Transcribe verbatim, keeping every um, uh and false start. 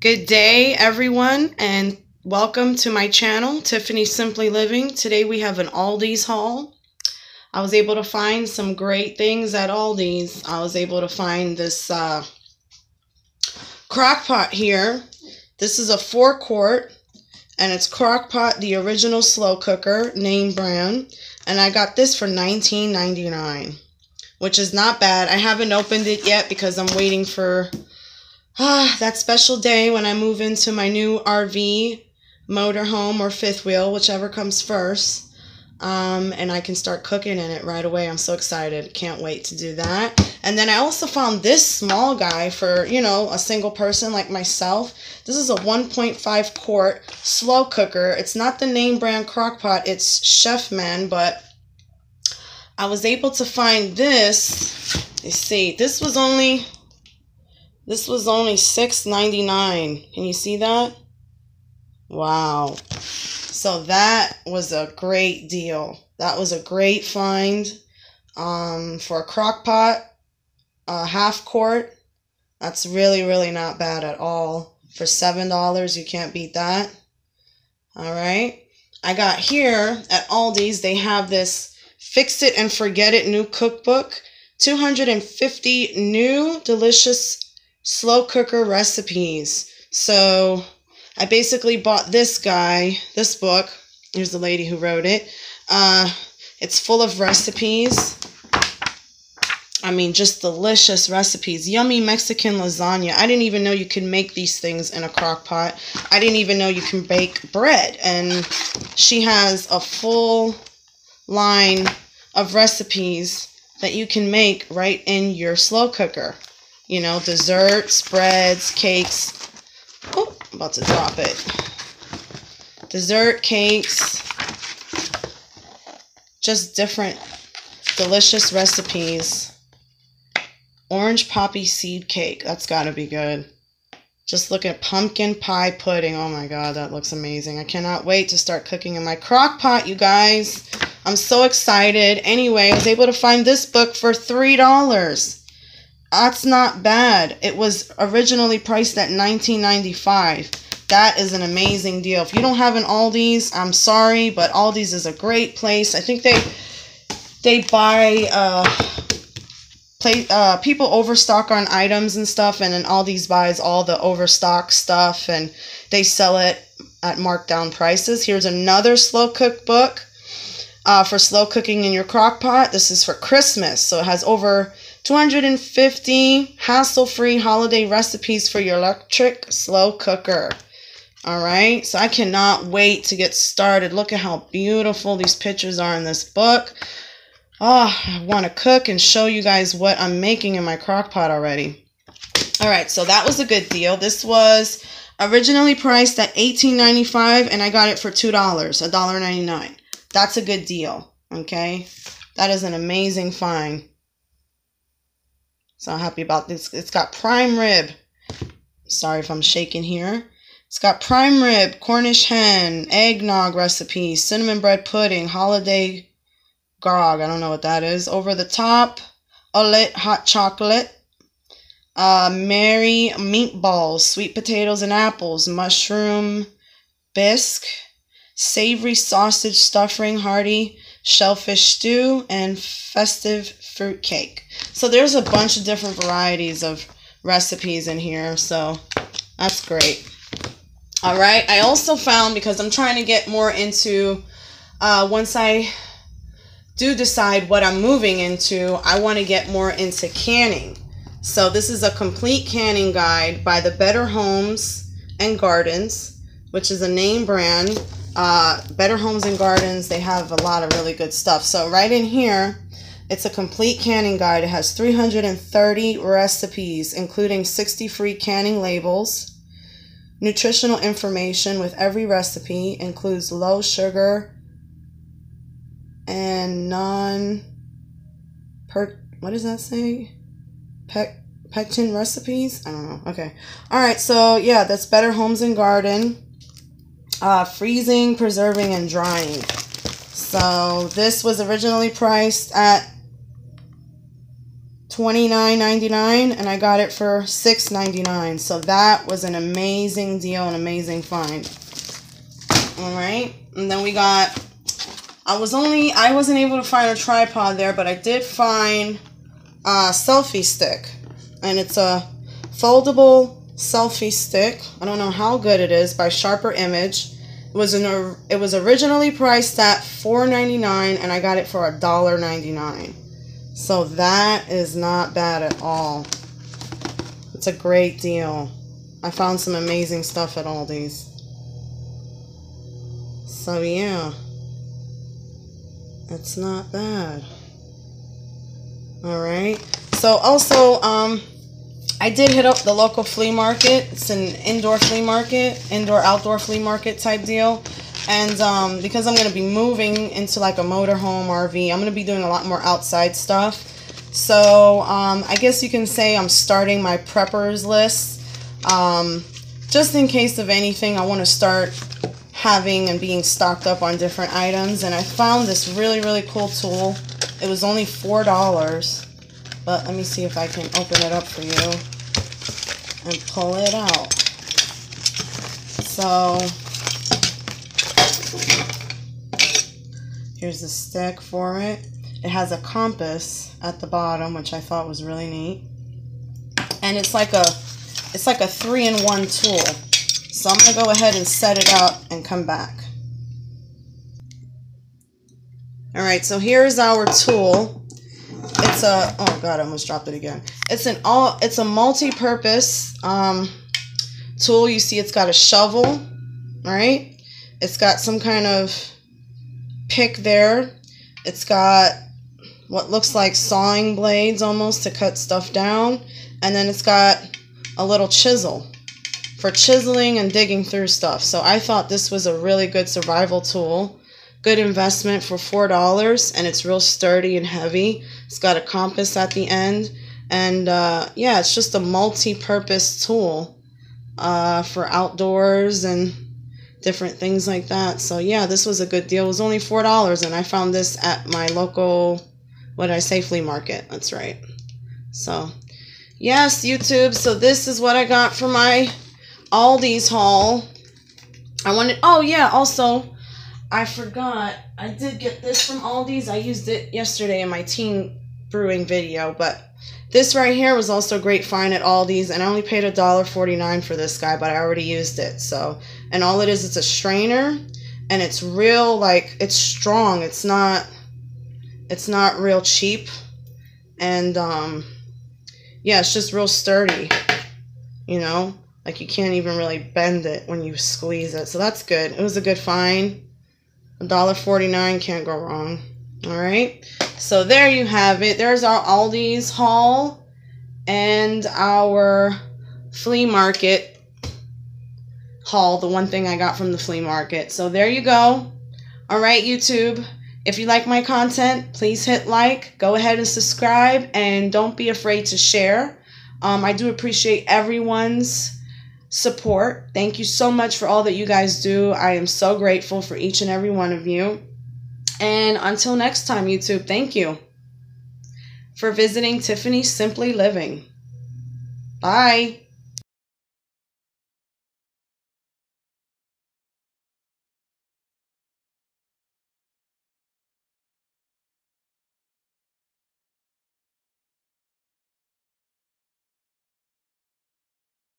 Good day, everyone, and welcome to my channel, Tiffany Simply Living. Today we have an Aldi's haul. I was able to find some great things at Aldi's. I was able to find this uh, Crock-Pot here. This is a four-quart, and it's Crock-Pot, the original slow cooker, name brand. And I got this for nineteen ninety-nine, which is not bad. I haven't opened it yet because I'm waiting for... Ah, that special day when I move into my new R V, motorhome, or fifth wheel, whichever comes first, um, and I can start cooking in it right away. I'm so excited. Can't wait to do that. And then I also found this small guy for, you know, a single person like myself. This is a one point five quart slow cooker. It's not the name brand Crock-Pot. It's Chefman, but I was able to find this. You see, this was only... This was only six ninety-nine. Can you see that? Wow. So that was a great deal. That was a great find um, for a crock pot, a half quart. That's really, really not bad at all. For seven dollars, you can't beat that. All right. I got here at Aldi's, they have this Fix It and Forget It new cookbook. two hundred fifty new delicious slow cooker recipes. So I basically bought this guy, this book. Here's the lady who wrote it. Uh, it's full of recipes. I mean, just delicious recipes. Yummy Mexican lasagna. I didn't even know you could make these things in a crock pot. I didn't even know you can bake bread. And she has a full line of recipes that you can make right in your slow cooker. You know, desserts, spreads, cakes. Oh, I'm about to drop it. Dessert, cakes. Just different delicious recipes. Orange poppy seed cake. That's got to be good. Just look at pumpkin pie pudding. Oh, my God, that looks amazing. I cannot wait to start cooking in my crock pot, you guys. I'm so excited. Anyway, I was able to find this book for three dollars. That's not bad. It was originally priced at nineteen ninety-five. That is an amazing deal. If you don't have an Aldi's, I'm sorry, but Aldi's is a great place. I think they they buy uh, play, uh, people overstock on items and stuff, and then Aldi's buys all the overstock stuff, and they sell it at markdown prices. Here's another slow cook book uh, for slow cooking in your crock pot. This is for Christmas, so it has over two hundred fifty hassle-free holiday recipes for your electric slow cooker. All right, so I cannot wait to get started. Look at how beautiful these pictures are in this book. Oh, I want to cook and show you guys what I'm making in my crock pot already. All right, so that was a good deal. This was originally priced at eighteen ninety-five, and I got it for two dollars, one ninety-nine. That's a good deal, okay? That is an amazing find. So happy about this. It's got prime rib. Sorry if I'm shaking here. It's got prime rib, Cornish hen, eggnog recipe, cinnamon bread pudding, holiday grog. I don't know what that is. Over the top, olet hot chocolate, uh, Mary meatballs, sweet potatoes and apples, mushroom bisque, savory sausage stuffing, hearty shellfish stew, and festive fruit cake. So there's a bunch of different varieties of recipes in here, so that's great. All right, I also found, because I'm trying to get more into, uh, once I do decide what I'm moving into, I want to get more into canning. So this is a complete canning guide by the Better Homes and Gardens, which is a name brand. Uh, Better Homes and Gardens, they have a lot of really good stuff. So right in here, it's a complete canning guide. It has three hundred thirty recipes, including sixty free canning labels. Nutritional information with every recipe includes low sugar and non per what does that say? Pec pectin recipes? I don't know. Okay. All right. So yeah, that's Better Homes and Garden. Uh, freezing, preserving, and drying. So this was originally priced at twenty-nine ninety-nine, and I got it for six ninety-nine. So that was an amazing deal, an amazing find. All right, and then we got, I was only, I wasn't able to find a tripod there, but I did find a selfie stick, and it's a foldable selfie stick. I don't know how good it is, by Sharper Image. It was an, it was originally priced at four ninety-nine, and I got it for a dollar ninety-nine. So that is not bad at all. It's a great deal. I found some amazing stuff at Aldi's. So yeah, it's not bad. All right. So also, um, I did hit up the local flea market. It's an indoor flea market, indoor outdoor flea market type deal. And um, because I'm going to be moving into like a motorhome R V, I'm going to be doing a lot more outside stuff. So um, I guess you can say I'm starting my preppers list. Um, just in case of anything, I want to start having and being stocked up on different items. And I found this really, really cool tool. It was only four dollars. But let me see if I can open it up for you and pull it out. So here's the stick for it. It has a compass at the bottom, which I thought was really neat. And it's like a it's like a three in one tool. So I'm going to go ahead and set it up and come back. All right, so here's our tool. It's a oh god, I almost dropped it again. It's an all it's a multi-purpose um tool. You see it's got a shovel, right? It's got some kind of pick there. It's got what looks like sawing blades almost to cut stuff down, and then it's got a little chisel for chiseling and digging through stuff. So I thought this was a really good survival tool. Good investment for four dollars, and it's real sturdy and heavy. It's got a compass at the end, and uh, yeah, it's just a multi-purpose tool uh, for outdoors and different things like that. So yeah, this was a good deal. It was only four dollars, and I found this at my local, what did I say, flea market. That's right. So yes, YouTube, so this is what I got for my Aldi's haul. I wanted, oh yeah, also, I forgot, I did get this from Aldi's. I used it yesterday in my teen brewing video, but this right here was also a great find at Aldi's, and I only paid a dollar forty-nine for this guy, but I already used it. So, and all it is, it's a strainer, and it's real, like, it's strong. It's not, it's not real cheap, and, um, yeah, it's just real sturdy, you know? Like, you can't even really bend it when you squeeze it, so that's good. It was a good find. a dollar forty-nine, can't go wrong. All right, so there you have it. There's our Aldi's haul and our flea market haul, the one thing I got from the flea market. So there you go. All right, YouTube, if you like my content, please hit like, go ahead and subscribe, and don't be afraid to share. Um, I do appreciate everyone's support. Thank you so much for all that you guys do. I am so grateful for each and every one of you. And until next time, YouTube, thank you for visiting Tiffany Simply Living. Bye.